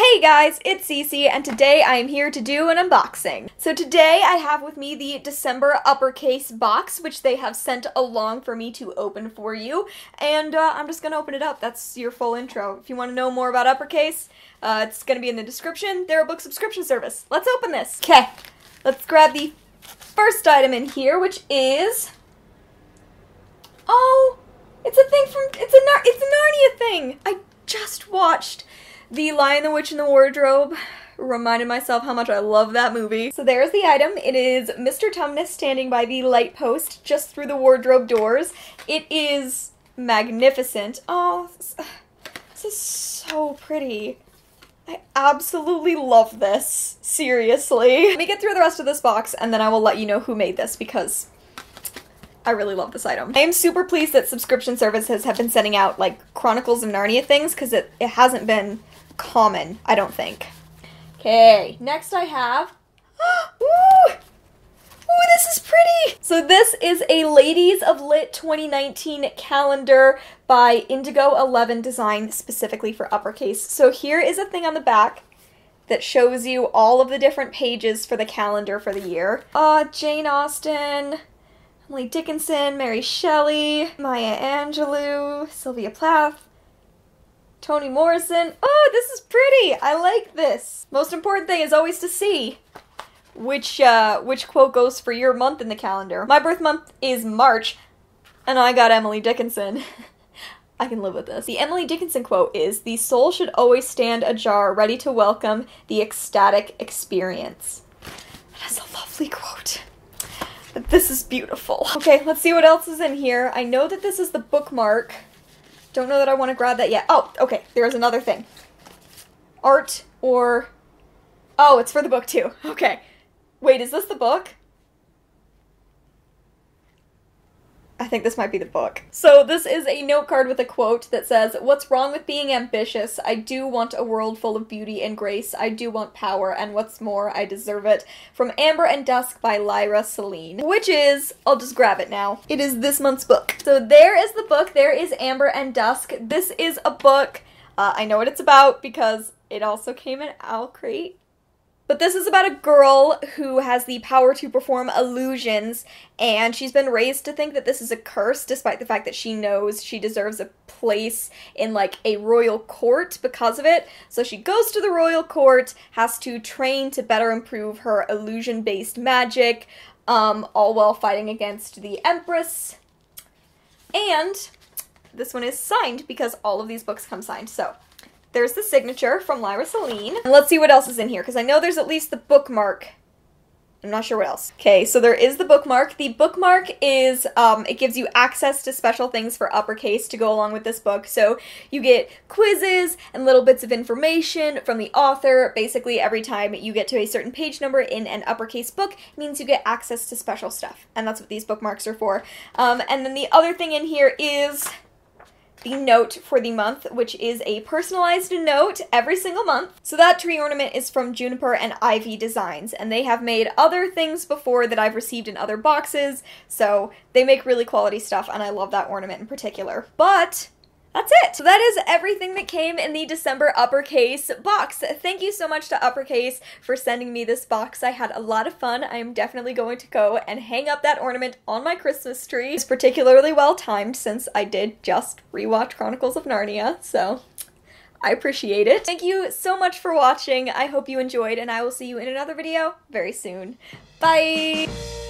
Hey guys, it's Cece, and today I am here to do an unboxing. So today I have with me the December Uppercase box, which they have sent along for me to open for you, and I'm just gonna open it up. That's your full intro. If you want to know more about Uppercase, it's gonna be in the description. They're a book subscription service. Let's open this. Okay, let's grab the first item in here, which is... oh, it's a thing from... it's a Narnia thing! I just watched The Lion, the Witch, and the Wardrobe. Reminded myself how much I love that movie. So there's the item. It is Mr. Tumnus standing by the light post just through the wardrobe doors. It is magnificent. Oh, this is so pretty. I absolutely love this. Seriously. Let me get through the rest of this box and then I will let you know who made this because I really love this item. I am super pleased that subscription services have been sending out like Chronicles of Narnia things because it hasn't been common, I don't think. Okay, next I have... ooh! Ooh, this is pretty! So this is a Ladies of Lit 2019 calendar by Indigo 11 Design specifically for Uppercase. So here is a thing on the back that shows you all of the different pages for the calendar for the year. Jane Austen, Emily Dickinson, Mary Shelley, Maya Angelou, Sylvia Plath, Toni Morrison. Oh, this is pretty! I like this! Most important thing is always to see which quote goes for your month in the calendar. My birth month is March, and I got Emily Dickinson. I can live with this. The Emily Dickinson quote is, "The soul should always stand ajar, ready to welcome the ecstatic experience." That's a lovely quote. This is beautiful. Okay, let's see what else is in here. I know that this is the bookmark. Don't know that I want to grab that yet. Oh, okay, there's another thing. Art or... oh, it's for the book too. Okay. Wait, is this the book? I think this might be the book. So this is a note card with a quote that says, "What's wrong with being ambitious? I do want a world full of beauty and grace. I do want power, and what's more, I deserve it." From Amber and Dusk by Lyra Selene, which is, I'll just grab it now. It is this month's book. So there is the book. There is Amber and Dusk. This is a book. I know what it's about because it also came in Owl Crate. But this is about a girl who has the power to perform illusions, and she's been raised to think that this is a curse, despite the fact that she knows she deserves a place in, like, a royal court because of it. So she goes to the royal court, has to train to better improve her illusion-based magic, all while fighting against the Empress. And this one is signed, because all of these books come signed, so... there's the signature from Lyra Selene. And let's see what else is in here, because I know there's at least the bookmark. I'm not sure what else. Okay, so there is the bookmark. The bookmark is, it gives you access to special things for Uppercase to go along with this book. So you get quizzes and little bits of information from the author. Basically, every time you get to a certain page number in an Uppercase book, it means you get access to special stuff. And that's what these bookmarks are for. And then the other thing in here is... the note for the month, which is a personalized note every single month. So that tree ornament is from Juniper and Ivy Designs, and they have made other things before that I've received in other boxes, so they make really quality stuff, and I love that ornament in particular. But... that's it! So that is everything that came in the December Uppercase box. Thank you so much to Uppercase for sending me this box. I had a lot of fun. I am definitely going to go and hang up that ornament on my Christmas tree. It's particularly well timed since I did just rewatch Chronicles of Narnia, so I appreciate it. Thank you so much for watching. I hope you enjoyed, and I will see you in another video very soon. Bye!